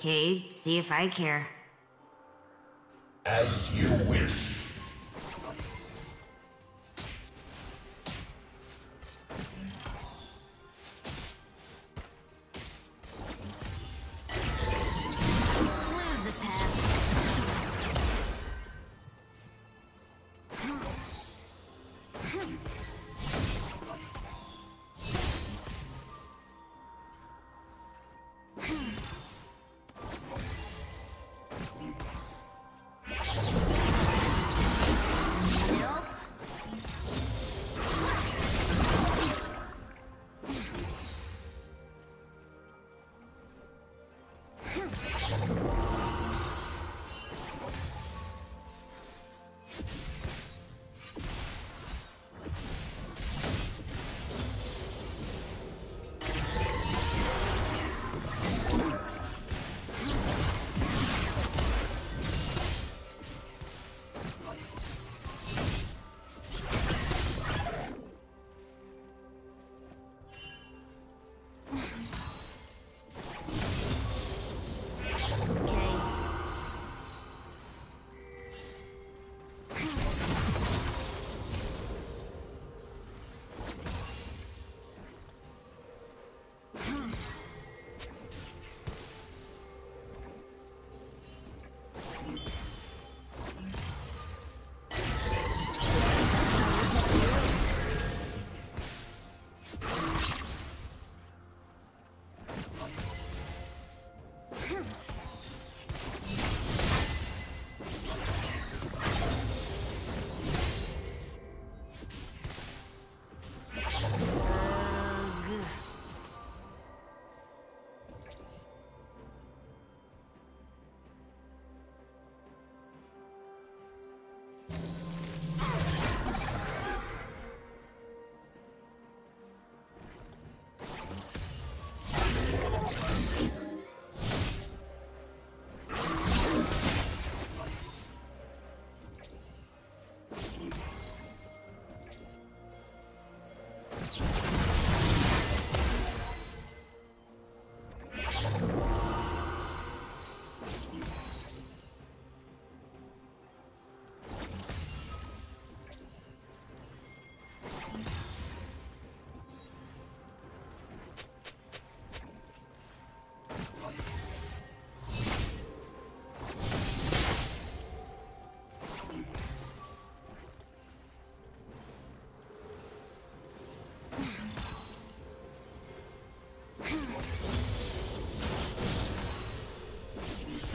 Cade, see if I care. As you wish.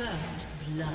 First blood.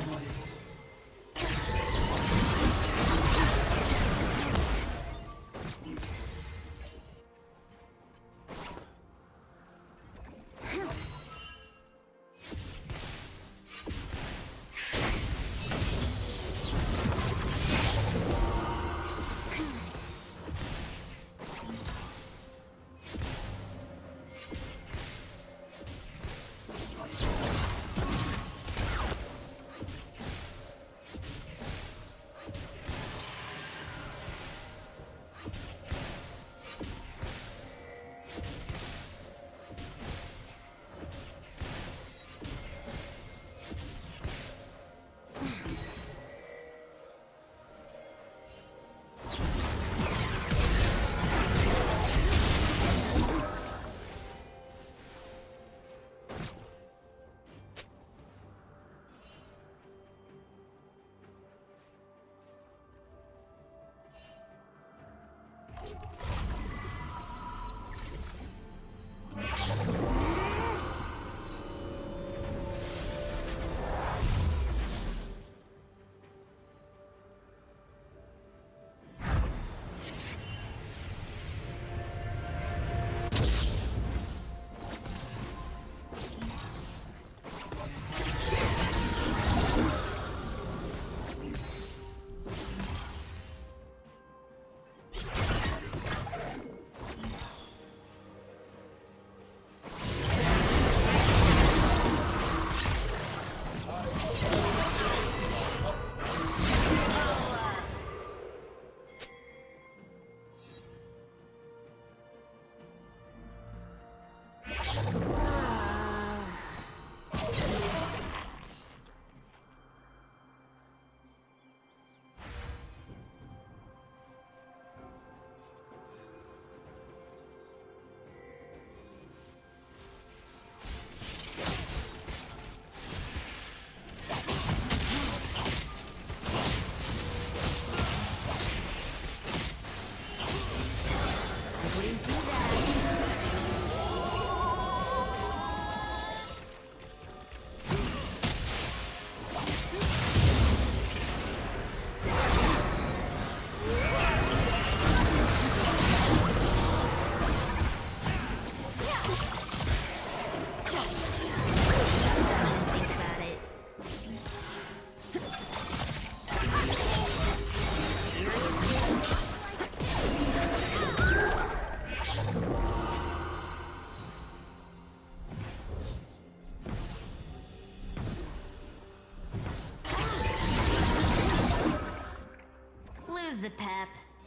How's the pep? You.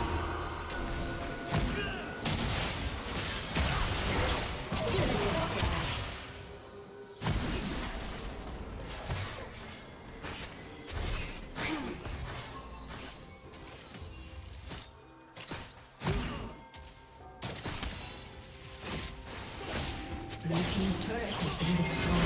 Blue team's turret has been destroyed.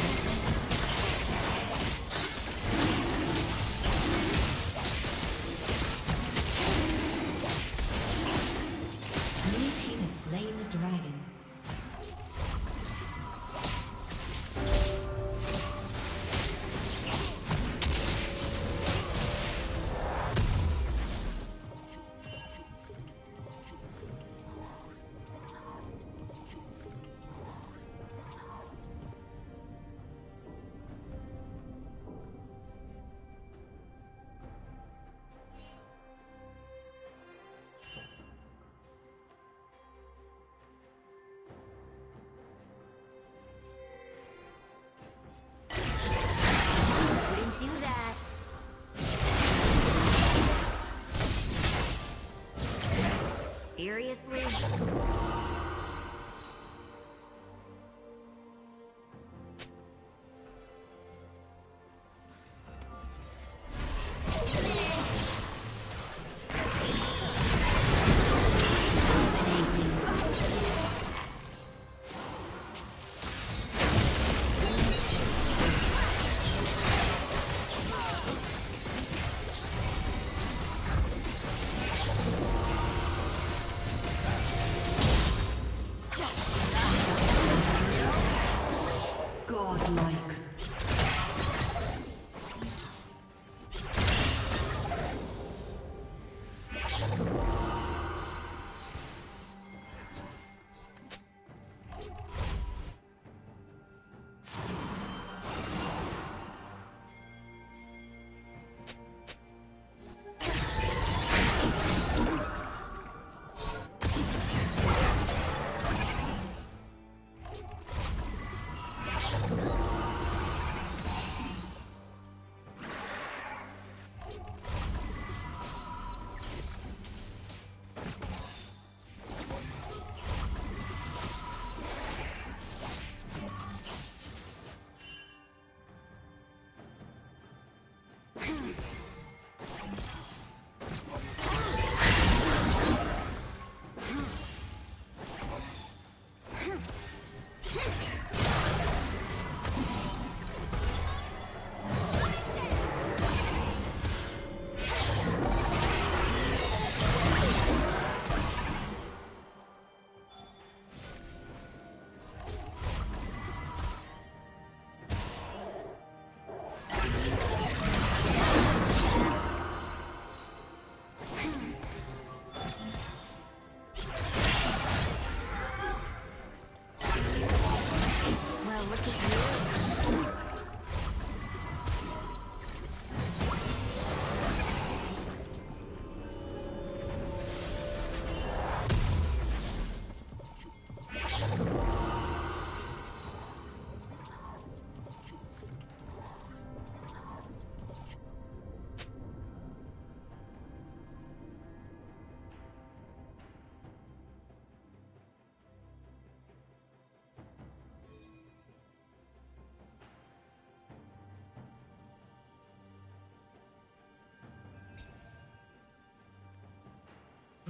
Seriously?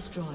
Destroyed.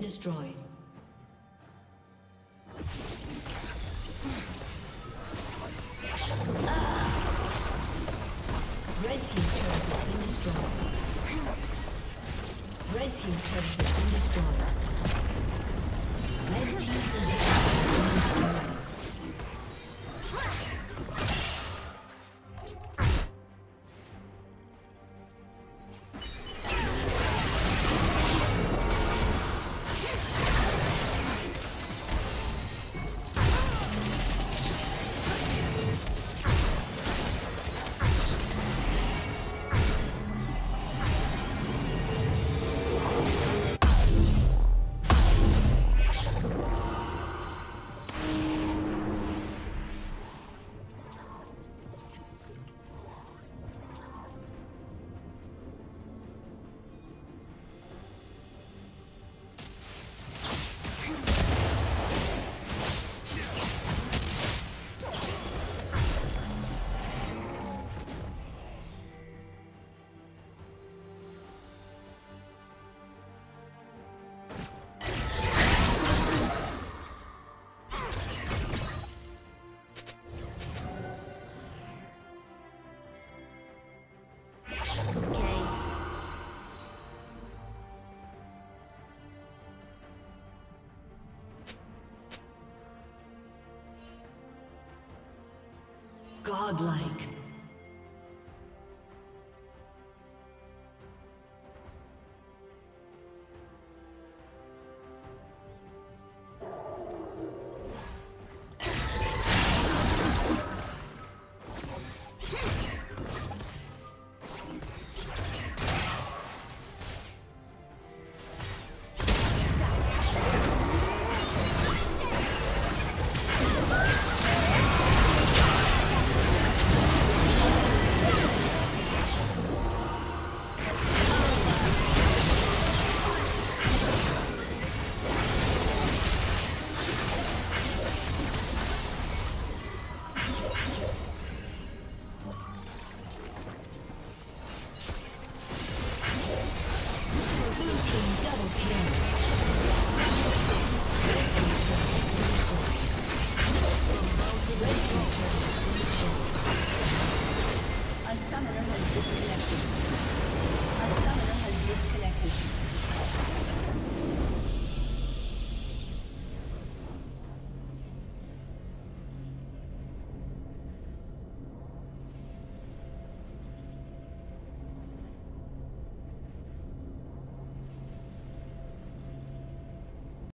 Destroyed. Red team's turret has been destroyed. Red team's turret has been destroyed. Red team's inhibitor has been destroyed. Godlike.